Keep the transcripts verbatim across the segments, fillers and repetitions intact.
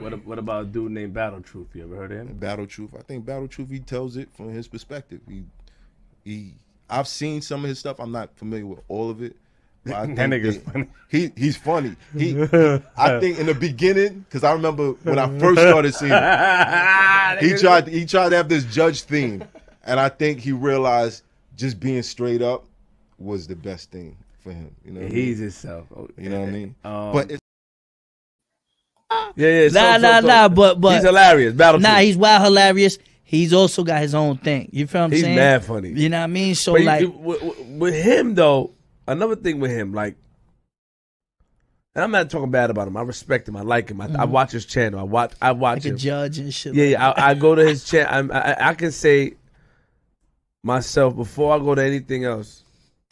What, what about a dude named Battle Truth? You ever heard of him? Battle Truth. I think Battle Truth, he tells it from his perspective. He, he. I've seen some of his stuff. I'm not familiar with all of it. But I think that nigga's that, funny. He, he's funny. He, I think in the beginning, because I remember when I first started seeing him, he tried, he tried to have this judge theme. And I think he realized just being straight up was the best thing for him. You know, he's himself. You know what I mean? Um, but it's Yeah, yeah. Nah, so, nah, so, so. nah. But, but he's hilarious. Battle nah, Truth. He's wild hilarious. He's also got his own thing. You feel what I'm he's saying? He's mad funny. You know what I mean? So but like, you, with, with him though, another thing with him, like, and I'm not talking bad about him. I respect him. I like him. I, mm. I watch his channel. I watch. I watch like him. A judge and shit. Yeah, like yeah. I, I go to his channel. I, I, I can say myself before I go to anything else.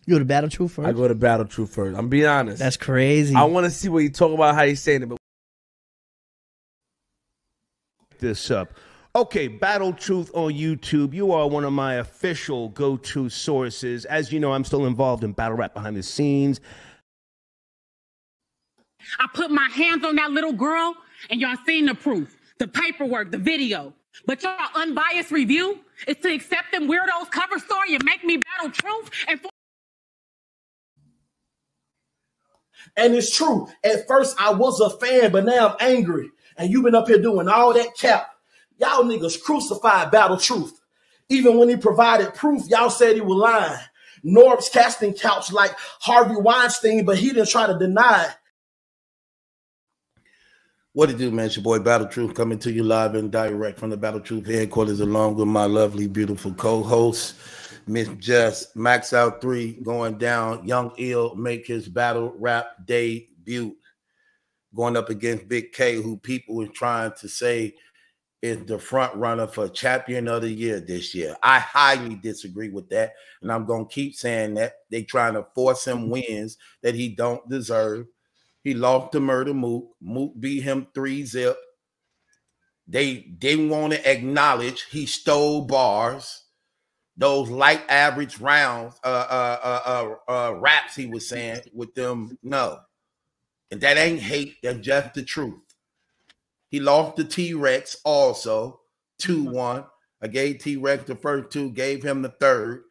You go to Battle Truth first. I go to Battle Truth first. I'm being honest. That's crazy. I want to see what you talk about, how he's saying it, but. This up. Okay, Battle Truth on YouTube. You are one of my official go-to sources. As you know, I'm still involved in battle rap behind the scenes. I put my hands on that little girl, and y'all seen the proof, the paperwork, the video. But y'all unbiased review is to accept them weirdos cover story and make me Battle Truth. And, for and it's true. At first, I was a fan, but now I'm angry. And you've been up here doing all that cap. Y'all niggas crucified Battle Truth. Even when he provided proof, y'all said he was lying. Norb's casting couch like Harvey Weinstein, but he didn't try to deny it. What it do, man? It's your boy Battle Truth coming to you live and direct from the Battle Truth headquarters along with my lovely, beautiful co-host, Miss Jess. Max out three going down. Young Ill make his battle rap debut. Going up against Big K, who people were trying to say is the front runner for champion of the year this year. I highly disagree with that, and I'm going to keep saying that. They trying to force him wins that he don't deserve. He lost to Murder Mook. Mook beat him three zip. They didn't want to acknowledge he stole bars. Those light average rounds, uh, uh, uh, uh, uh, raps he was saying with them, no. And that ain't hate, that's just the truth. He lost to T-Rex also, two one. I gave T-Rex the first two, gave him the third.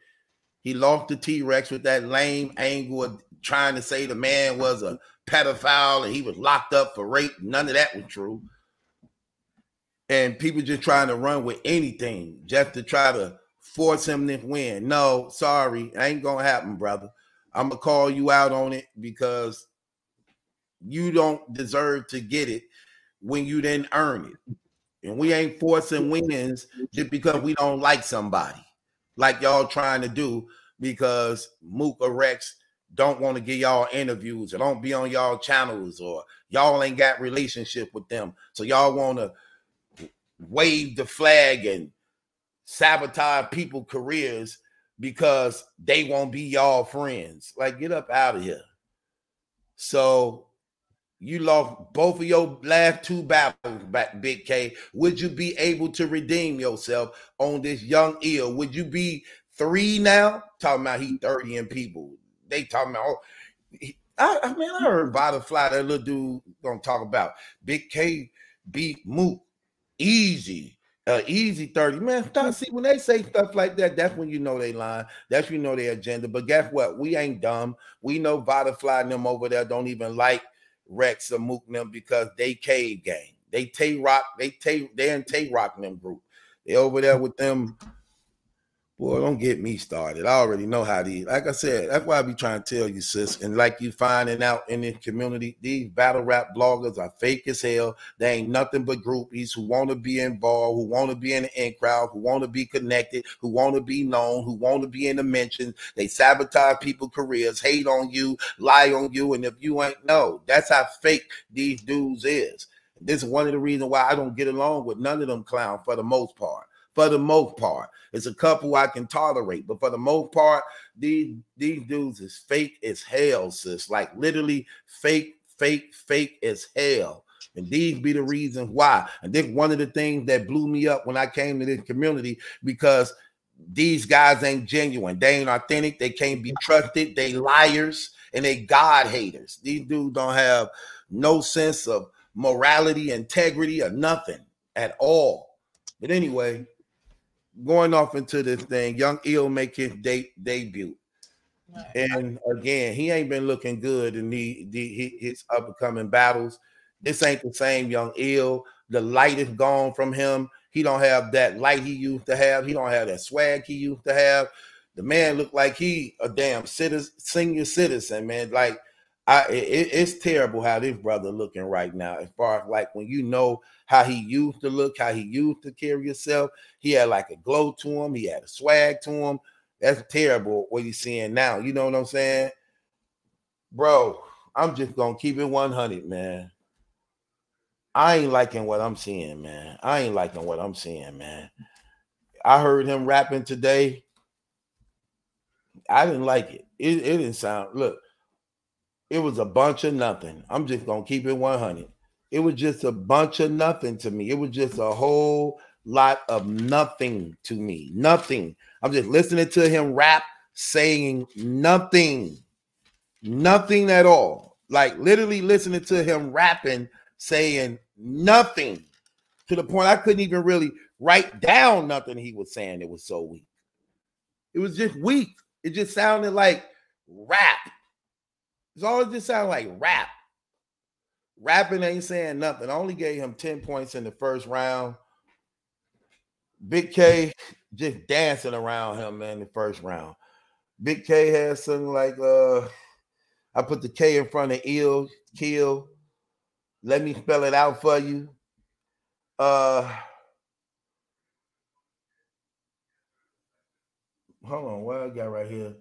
He lost to T-Rex with that lame angle of trying to say the man was a pedophile and he was locked up for rape. None of that was true. And people just trying to run with anything just to try to force him to win. No, sorry, ain't gonna happen, brother. I'm gonna call you out on it because you don't deserve to get it when you didn't earn it. And we ain't forcing wins just because we don't like somebody, like y'all trying to do because Mook or Rex don't want to give y'all interviews or don't be on y'all channels or y'all ain't got relationship with them. So y'all want to wave the flag and sabotage people's careers because they won't be y'all friends. Like, get up out of here. So you lost both of your last two battles, Big K. Would you be able to redeem yourself on this Young Ill? Would you be three now? Talking about he thirty and people. They talking about, oh, he, I, I mean, I heard Butterfly, that little dude gonna talk about. Big K beat Mook. Easy. Uh, easy thirty. Man, start see, when they say stuff like that, that's when you know they lying. That's when you know their agenda. But guess what? We ain't dumb. We know Butterfly and them over there don't even like Rex or Mook them because they cave gang. They Tay Rock, they Tay, they and Tay Rock them group. They over there with them. Boy, don't get me started. I already know how these, like I said, that's why I be trying to tell you, sis. And like you finding out in this community, these battle rap bloggers are fake as hell. They ain't nothing but groupies who want to be involved, who want to be in the in crowd, who want to be connected, who want to be known, who want to be in the mentions. They sabotage people's careers, hate on you, lie on you. And if you ain't, no, that's how fake these dudes is. This is one of the reasons why I don't get along with none of them clowns for the most part. For the most part, it's a couple I can tolerate, but for the most part, these these dudes is fake as hell, sis. Like literally fake, fake, fake as hell. And these be the reasons why. And this one of the things that blew me up when I came to this community because these guys ain't genuine. They ain't authentic. They can't be trusted. They liars and they God haters. These dudes don't have no sense of morality, integrity, or nothing at all. But anyway, going off into this thing, Young Ill make his de debut. Right. And again, he ain't been looking good in the, the his upcoming battles. This ain't the same Young Ill. The light is gone from him. He don't have that light he used to have. He don't have that swag he used to have. The man looked like he a damn citizen, senior citizen, man. Like, I, it, it's terrible how this brother looking right now. As far as like when you know how he used to look, how he used to carry himself, he had like a glow to him. He had a swag to him. That's terrible what you're seeing now. You know what I'm saying? Bro, I'm just going to keep it one hundred, man. I ain't liking what I'm seeing, man. I ain't liking what I'm seeing, man. I heard him rapping today. I didn't like it. It, it didn't sound, look, it was a bunch of nothing. I'm just going to keep it one hundred. It was just a bunch of nothing to me. It was just a whole lot of nothing to me. Nothing. I'm just listening to him rap, saying nothing. Nothing at all. Like literally listening to him rapping, saying nothing, to the point I couldn't even really write down nothing he was saying. It was so weak. It was just weak. It just sounded like rap. It's all it just sounded like rap. Rapping ain't saying nothing. I only gave him ten points in the first round. Big K just dancing around him, man, in the first round. Big K has something like, uh, I put the K in front of ill, kill. Let me spell it out for you. Uh, hold on, what I got right here?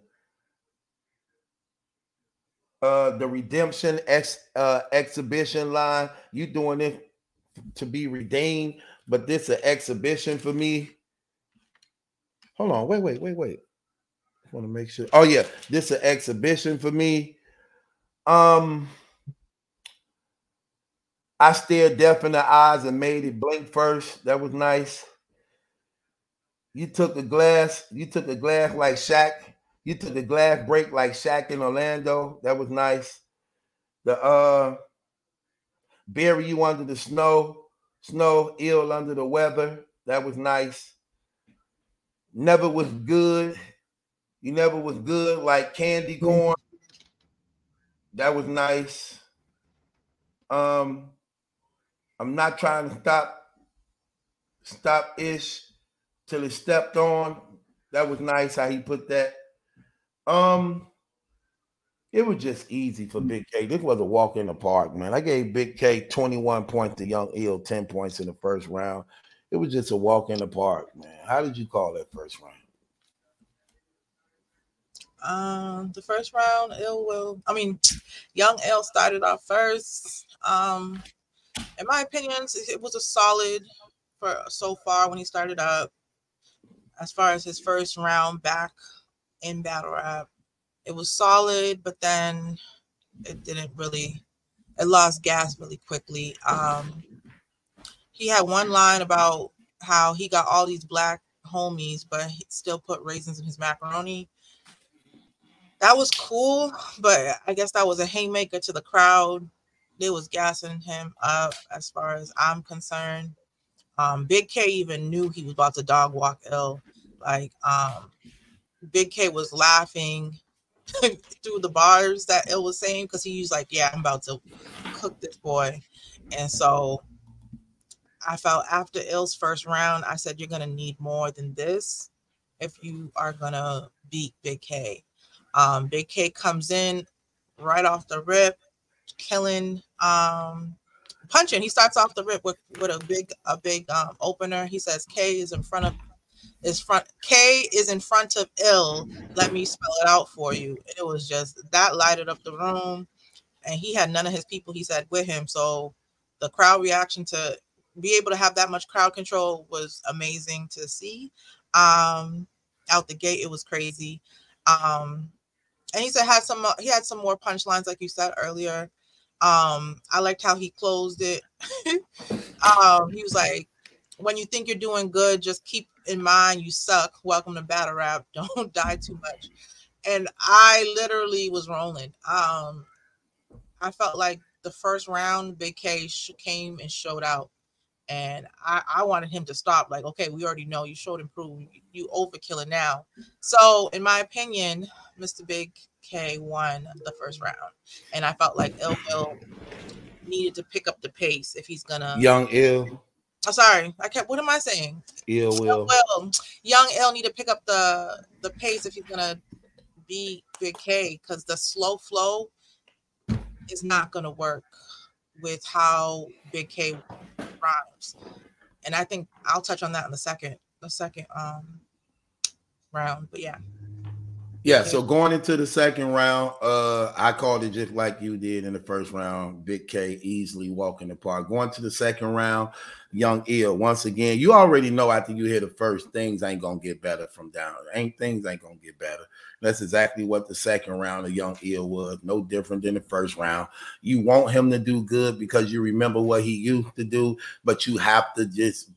Uh, the redemption ex, uh, exhibition line. You doing it to be redeemed, but this is an exhibition for me. Hold on, wait, wait, wait, wait. I want to make sure. Oh yeah, this is an exhibition for me. Um. I stared death in the eyes and made it blink first. That was nice. You took a glass. You took a glass like Shaq. You took a glass break like Shaq in Orlando. That was nice. The uh, bury you under the snow. Snow, ill under the weather. That was nice. Never was good. You never was good like candy corn. That was nice. Um. I'm not trying to stop, stop ish till it stepped on. That was nice how he put that. Um, it was just easy for Big K. This was a walk in the park, man. I gave Big K twenty-one points to Young Ill, ten points in the first round. It was just a walk in the park, man. How did you call that first round? Um, the first round, Ill will, I mean, Young Ill started off first. Um, In my opinion, it was a solid for so far when he started up. As far as his first round back in battle rap, it was solid, but then it didn't really, it lost gas really quickly. Um, he had one line about how he got all these black homies, but he still put raisins in his macaroni. That was cool, but I guess that was a haymaker to the crowd. They was gassing him up as far as I'm concerned. Um, Big K even knew he was about to dog walk Ill. Like, um, Big K was laughing through the bars that Ill was saying because he was like, yeah, I'm about to cook this boy. And so I felt after Ill's first round, I said, you're going to need more than this if you are going to beat Big K. Um, Big K comes in right off the rip, killing, um, punching. He starts off the rip with, with a big, a big um, opener. He says, "K is in front of, is front. K is in front of ill. Let me spell it out for you." And it was just that lighted up the room, and he had none of his people, he said, with him. So the crowd reaction to be able to have that much crowd control was amazing to see. Um, out the gate, it was crazy. Um, and he said had some, he had some more punchlines, like you said earlier. Um, I liked how he closed it. um, he was like, when you think you're doing good, just keep in mind you suck. Welcome to battle rap. Don't die too much. And I literally was rolling. Um, I felt like the first round, Big K sh came and showed out. And I, I wanted him to stop. Like, okay, we already know you showed improvement. You overkilling now. So, in my opinion, Mister Big K won the first round. And I felt like Ill Will needed to pick up the pace if he's going to. Young Ill. I'm sorry. I kept, what am I saying? Ill Will. Ill Will. Young Ill need to pick up the, the pace if he's going to beat Big K, because the slow flow is not going to work with how Big K rhymes. And I think I'll touch on that in the second, the second um, round. But yeah. Yeah, so going into the second round, uh, I called it just like you did in the first round. Big K easily walking the park. Going to the second round, Young Ill. Once again, you already know after you hear the first, things ain't going to get better from down. Ain't Things ain't going to get better. That's exactly what the second round of Young Ill was. No different than the first round. You want him to do good because you remember what he used to do, but you have to just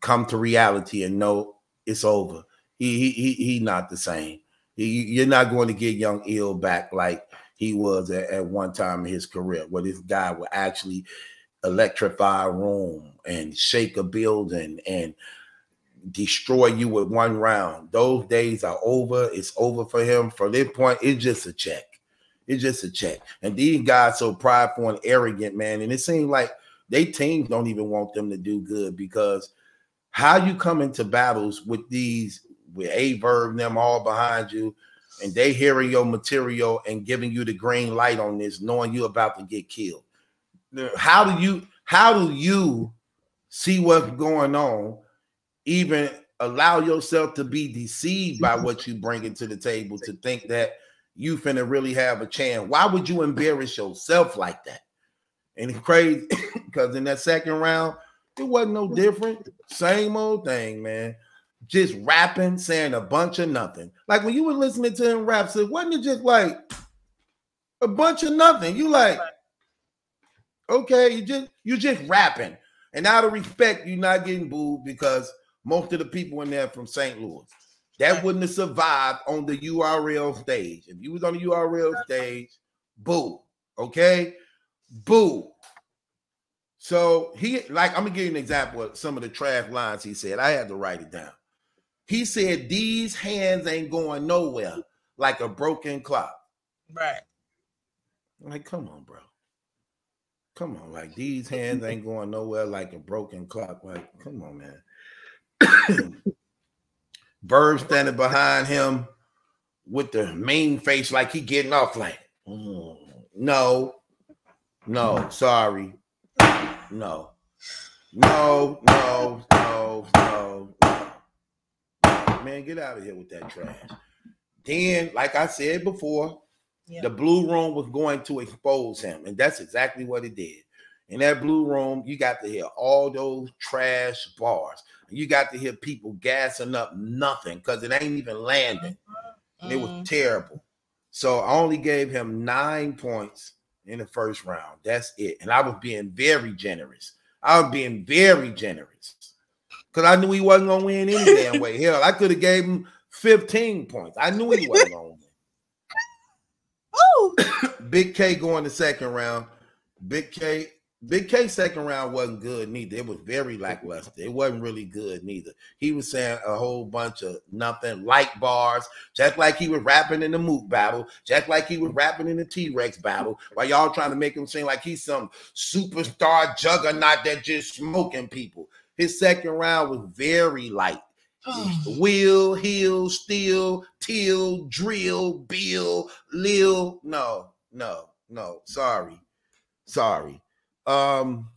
come to reality and know it's over. He, he, he, he not the same. You're not going to get Young Ill back like he was at, at one time in his career, where this guy would actually electrify a room and shake a building and destroy you with one round. Those days are over. It's over for him. From this point, it's just a check. It's just a check. And these guys so prideful and arrogant, man. And it seems like they teams don't even want them to do good, because how you come into battles with these with A-Berg and them all behind you, and they hearing your material and giving you the green light on this, knowing you're about to get killed. How do you, how do you see what's going on, even allow yourself to be deceived by what you bring into the table to think that you finna really have a chance? Why would you embarrass yourself like that? And it's crazy, because in that second round, it wasn't no different. Same old thing, man. Just rapping, saying a bunch of nothing. Like when you were listening to him rap, so wasn't it just like a bunch of nothing? You like, okay, you just you just rapping. And out of respect, you're not getting booed, because most of the people in there from Saint Louis. That wouldn't have survived on the U R L stage. If you was on the U R L stage, boo. Okay? Boo. So he, like, I'm gonna give you an example of some of the trash lines he said. I had to write it down. He said, "These hands ain't going nowhere, like a broken clock." Right. I'm like, come on, bro. Come on, like, these hands ain't going nowhere, like a broken clock. Like, come on, man. Verb standing behind him with the mean face, like he getting off. Like, mm, no, no, sorry, no, no, no, no, no. Man, get out of here with that trash. Then, like I said before, yep, the blue room was going to expose him, and that's exactly what it did. In that blue room, you got to hear all those trash bars. You got to hear people gassing up nothing, because it ain't even landing. Mm-hmm. It was terrible. So I only gave him nine points in the first round. That's it. And I was being very generous. I was being very generous, because I knew he wasn't going to win any damn way. Hell, I could have gave him fifteen points. I knew he wasn't going to win. Big K going to second round. Big K, Big K second round wasn't good neither. It was very lackluster. It wasn't really good neither. He was saying a whole bunch of nothing, light bars, just like he was rapping in the Mook battle, just like he was rapping in the T-Rex battle, while y'all trying to make him seem like he's some superstar juggernaut that's just smoking people. His second round was very light. Oh. Will, heal, steal, till, drill, bill, lil. No, no, no. Sorry. Sorry. Um,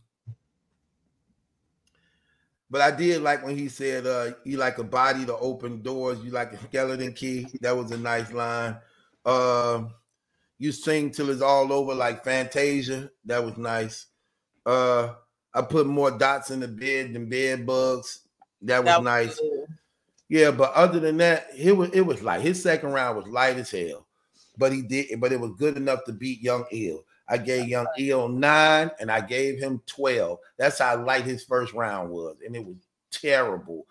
but I did like when he said, uh, you like a body to open doors, you like a skeleton key. That was a nice line. Uh, you sing till it's all over like Fantasia. That was nice. Uh, I put more dots in the bed than bed bugs. That was, that was nice. Cool. Yeah, but other than that, it was it was light. His second round was light as hell. But he did, but it was good enough to beat Young Ill. I gave Young Ill nine and I gave him twelve. That's how light his first round was. And it was terrible.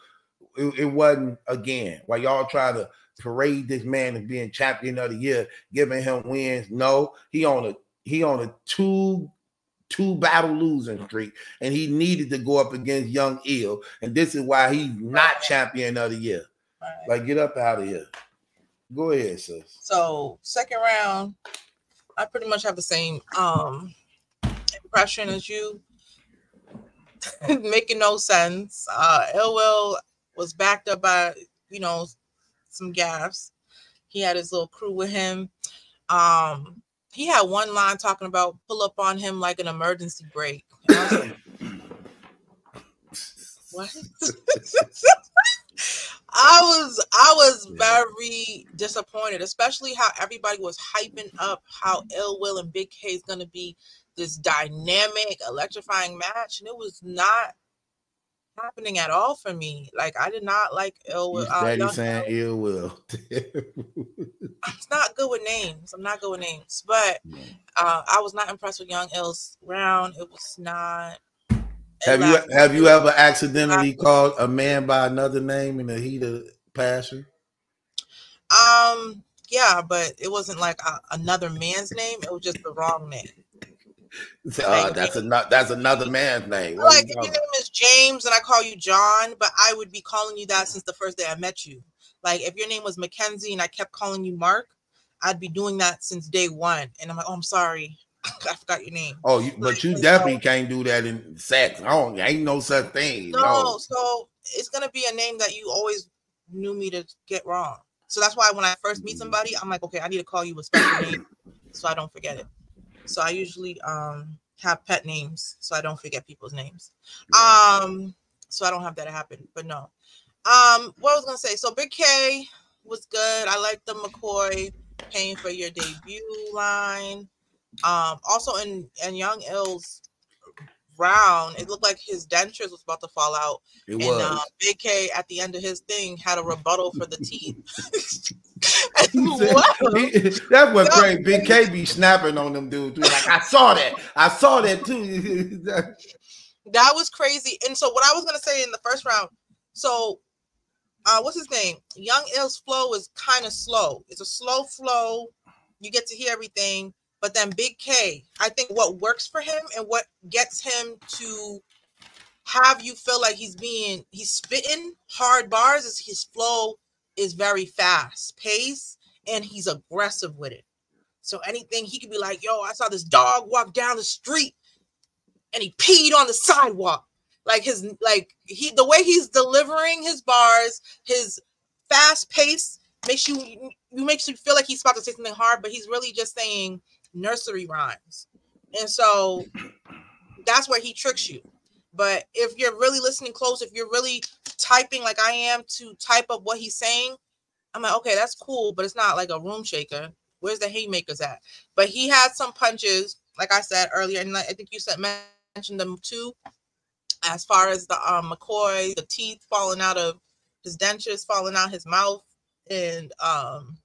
It, it wasn't, again, while y'all try to parade this man as being champion of the year, giving him wins. No, he on a he on a two two battle losing streak, and he needed to go up against Young Ill, and this is why he's not champion of the year. Right. Like, get up out of here. Go ahead, sis. So second round, I pretty much have the same um impression as you. Making no sense. Uh, Ill Will was backed up by, you know, some gaffes. He had his little crew with him. Um, he had one line talking about pull up on him like an emergency break. And I was like, what? I was I was very disappointed, especially how everybody was hyping up how Ill Will and Big K is gonna be this dynamic, electrifying match, and it was not happening at all for me. Like, I did not like Ill Will. Daddy uh, saying Ill Will. I'm not good with names. I'm not good with names. But uh, I was not impressed with Young Ill's round. It was not. Have you have you ever accidentally I, called a man by another name in the heat of passion? Um. Yeah, but it wasn't like a, another man's name. It was just the wrong name. Uh, that's another that's another man's name. What like, you your name is James and I call you John, but I would be calling you that since the first day I met you. Like, if your name was Mackenzie and I kept calling you Mark, I'd be doing that since day one. And I'm like, oh, I'm sorry, I forgot your name. Oh, you, but like, you definitely so, can't do that in sex. I don't, ain't no such thing. No, no, so it's gonna be a name that you always knew me to get wrong. So that's why when I first meet somebody, I'm like, okay, I need to call you a special name so I don't forget it. So I usually um have pet names so I don't forget people's names. Um, so I don't have that happen, but no. Um, what I was gonna say, so Big K was good. I like the McCoy paying for your debut line. Um, also in, in Young Ill's round, it looked like his dentures was about to fall out. It and was. Uh, Big K at the end of his thing had a rebuttal for the teeth. That's what crazy. Big K be snapping on them dudes. Like, I saw that. I saw that too. That was crazy. And so what I was gonna say in the first round, so uh what's his name? Young Ill's flow is kind of slow. It's a slow flow. You get to hear everything. But then Big K, I think what works for him and what gets him to have you feel like he's being, he's spitting hard bars is his flow is very fast paced and he's aggressive with it. So anything, he could be like, yo, I saw this dog walk down the street and he peed on the sidewalk. Like his, like he, the way he's delivering his bars, his fast pace makes you, you makes you feel like he's about to say something hard, but he's really just saying nursery rhymes, and so that's where he tricks you. But if you're really listening close, if you're really typing like I am to type up what he's saying, I'm like, okay, that's cool, but it's not like a room shaker. Where's the haymakers at? But he had some punches, like I said earlier, and I think you said mentioned them too, as far as the um, McCoy, the teeth falling out of his dentures, falling out his mouth, and um,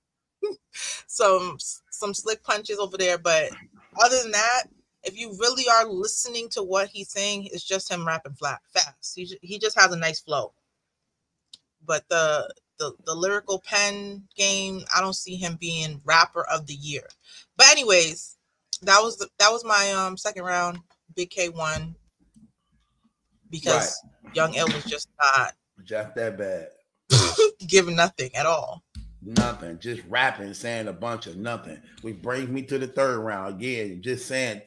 some. some slick punches over there. But other than that, if you really are listening to what he's saying, it's just him rapping flat fast. He, he just has a nice flow. But the, the the lyrical pen game, I don't see him being rapper of the year. But anyways, that was the, that was my um second round. Big K won because right. Young Ill was just not just that bad. Giving nothing at all. Nothing, just rapping, saying a bunch of nothing, which brings me to the third round again. Just saying,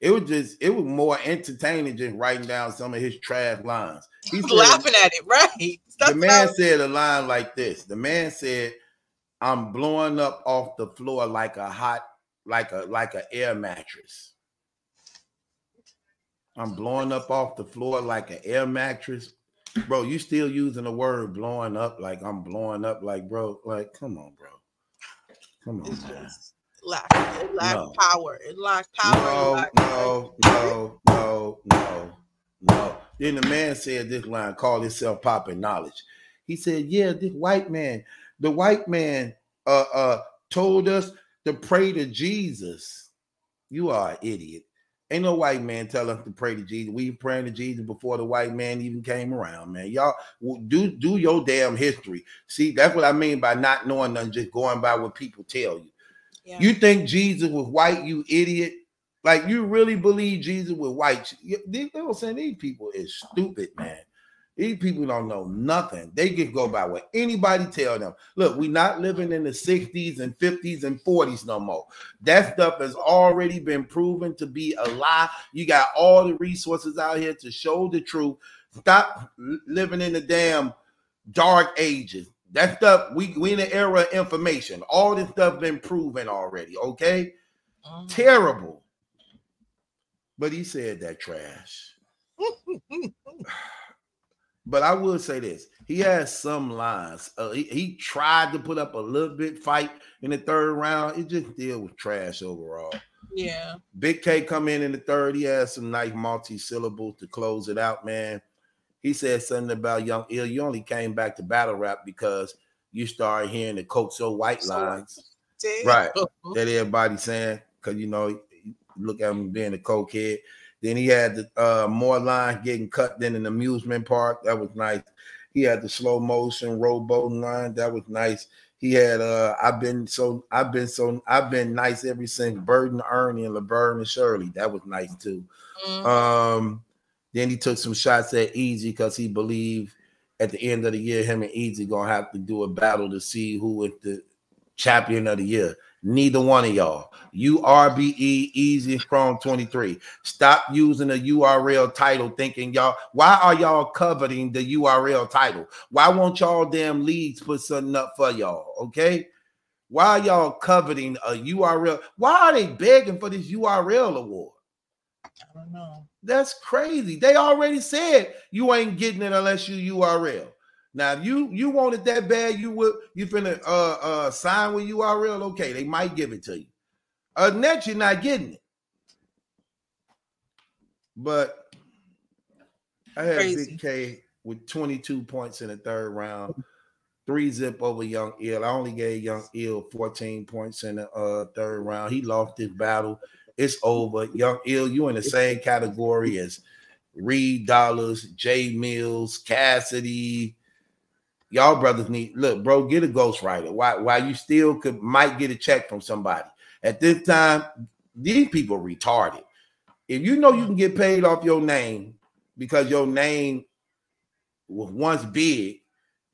it was just it was more entertaining just writing down some of his trash lines. He's laughing at it, right? That's the man said a line like this. The man said, "I'm blowing up off the floor like a hot, like a like an air mattress. I'm blowing up off the floor like an air mattress." Bro, you still using the word blowing up like I'm blowing up like bro, like come on, bro. Come on. It's just lack, it lacked no. power. It lacked power. No, it lacked no, no, no, no, no. Then the man said this line, called himself popping knowledge. He said, yeah, this white man, the white man uh uh told us to pray to Jesus. You are an idiot. Ain't no white man tell us to pray to Jesus. We praying to Jesus before the white man even came around, man. Y'all do do your damn history. See, that's what I mean by not knowing nothing, just going by what people tell you. Yeah. You think Jesus was white, you idiot? Like, you really believe Jesus with white? These people saying these people is stupid, man. These people don't know nothing. They can go by what anybody tell them. Look, we're not living in the sixties and fifties and forties no more. That stuff has already been proven to be a lie. You got all the resources out here to show the truth. Stop living in the damn dark ages. That stuff, we, we in the era of information. All this stuff been proven already, okay? Um. Terrible. But he said that trash. But I will say this. He has some lines. Uh, he, he tried to put up a little bit fight in the third round. It just still was trash overall. Yeah. Big K come in in the third. He has some nice multi-syllables to close it out, man. He said something about Young Ill. You only came back to battle rap because you started hearing the Coxo White lines. Damn. Right. That everybody's saying. Because, you know, look at him being a cokehead. Then he had the, uh, more lines getting cut than an amusement park. That was nice. He had the slow motion rowboat line. That was nice. He had uh, I've been so I've been so I've been nice ever since Burden, Ernie, and Laverne and Shirley. That was nice too. Mm-hmm. Um, then he took some shots at Easy because he believed at the end of the year him and Easy gonna have to do a battle to see who is the champion of the year. Neither one of y'all. U R B E, Easy, Strong twenty-three. Stop using a U R L title thinking y'all. Why are y'all coveting the U R L title? Why won't y'all damn leagues put something up for y'all, okay? Why are y'all coveting a U R L? Why are they begging for this U R L award? I don't know. That's crazy. They already said you ain't getting it unless you U R L. Now, if you, you want it that bad, you would you finna uh uh sign with U R L, okay. They might give it to you. Other than that, you're not getting it. But I had Crazy. Big K with twenty-two points in the third round, three zip over Young Ill. I only gave Young Ill fourteen points in the uh third round. He lost his battle, it's over. Young Ill, you in the same category as Reed Dollars, Jay Mills, Cassidy. Y'all brothers need look, bro. Get a ghostwriter. Why? Why you still could might get a check from somebody at this time? These people retarded. If you know you can get paid off your name because your name was once big,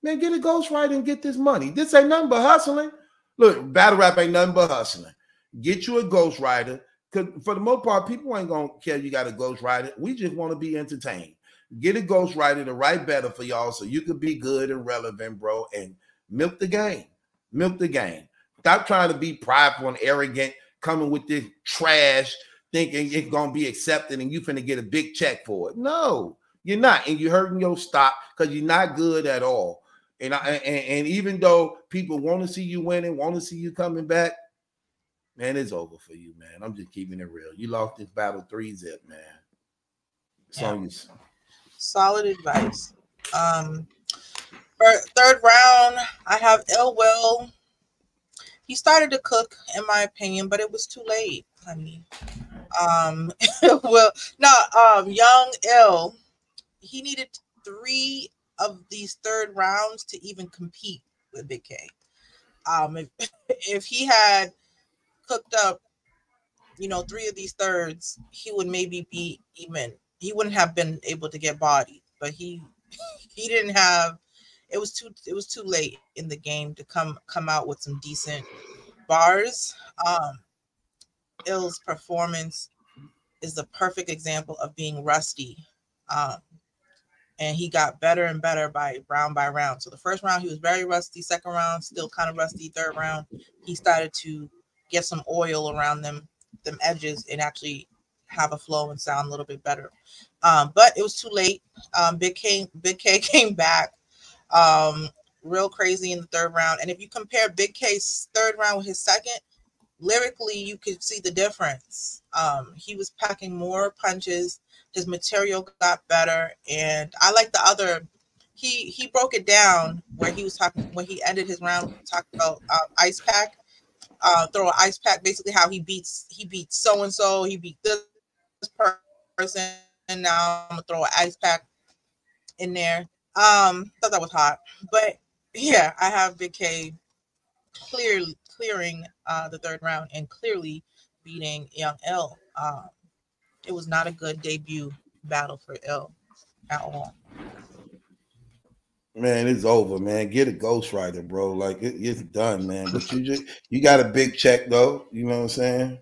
man, get a ghostwriter and get this money. This ain't nothing but hustling. Look, battle rap ain't nothing but hustling. Get you a ghostwriter because for the most part, people ain't gonna care you got a ghostwriter. We just want to be entertained. Get a ghostwriter to write better for y'all so you could be good and relevant, bro, and milk the game. Milk the game. Stop trying to be prideful and arrogant, coming with this trash, thinking it's going to be accepted and you finna get a big check for it. No, you're not. And you're hurting your stock because you're not good at all. And, I, and, and even though people want to see you winning, want to see you coming back, man, it's over for you, man. I'm just keeping it real. You lost this battle three zip, man. It's on you. Solid advice. Um, third round, I have Ill Will. He started to cook, in my opinion, but it was too late. I mean, um, well, no, um, Young Ill. He needed three of these third rounds to even compete with Big K. Um, if, if he had cooked up, you know, three of these thirds, he would maybe be even. He wouldn't have been able to get bodied, but he he didn't have. It was too it was too late in the game to come come out with some decent bars. Um, Ill's performance is the perfect example of being rusty, um, and he got better and better by round by round. So the first round he was very rusty. Second round still kind of rusty. Third round he started to get some oil around them them edges and actually have a flow and sound a little bit better. Um, but it was too late. Um, Big K, Big K came back um, real crazy in the third round. And if you compare Big K's third round with his second, lyrically, you could see the difference. Um, he was packing more punches. His material got better. And I like the other, he he broke it down where he was talking, when he ended his round, talked about uh, Ice Pack, uh, throw an Ice Pack, basically how he beats, he beats so-and-so, he beat this person, and now I'm gonna throw an Ice Pack in there. Um, thought that was hot, but yeah, I have Big K clearly clearing uh the third round and clearly beating Young Ill. Um, it was not a good debut battle for Ill at all. Man, it's over, man. Get a ghostwriter, bro. Like it, it's done, man. But you just you got a big check though. You know what I'm saying?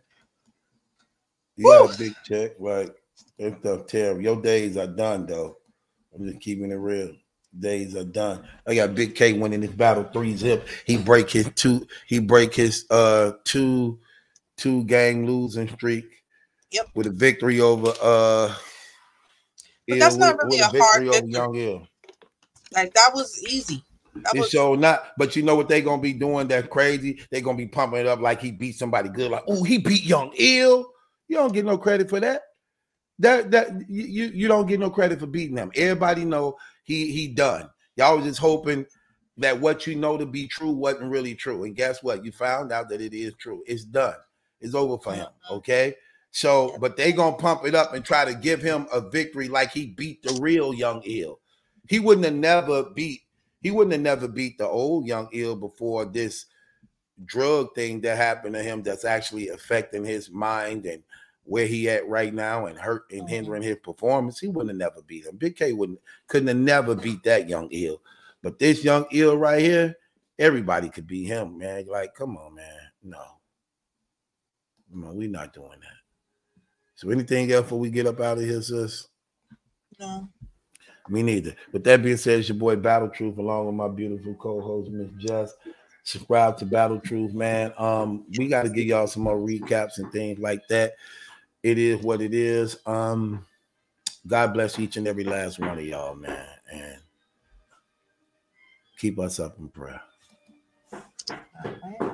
You Woo! got a big check. Like it's terrible. Your days are done though. I'm just keeping it real. Days are done. I got Big K winning this battle three zip. He break his two. He break his uh two two gang losing streak. Yep. With a victory over uh. But Ill, that's not really with, with a, a hard victory over Young Ill. Like that was easy. That it was... So not. But you know what they gonna be doing? That's crazy. They gonna be pumping it up like he beat somebody good. Like oh, he beat Young Ill. You don't get no credit for that. That that you you don't get no credit for beating them. Everybody know. He he done. Y'all was just hoping that what you know to be true wasn't really true. And guess what? You found out that it is true. It's done. It's over for him. Okay. So, but they gonna pump it up and try to give him a victory like he beat the real Young Ill. He wouldn't have never beat, he wouldn't have never beat the old Young Ill before this drug thing that happened to him that's actually affecting his mind and where he at right now and hurt and hindering his performance. He wouldn't have never beat him. Big K wouldn't couldn't have never beat that Young Ill. But this Young Ill right here, everybody could beat him, man. Like, come on, man. No. Come on, we're not doing that. So anything else before we get up out of here, sis? No. Me neither. With that being said, it's your boy Battle Truth along with my beautiful co-host, Miss Jess. Subscribe to Battle Truth, man. Um, we got to give y'all some more recaps and things like that. It is what it is. Um, God bless each and every last one of y'all, man. And keep us up in prayer. All right.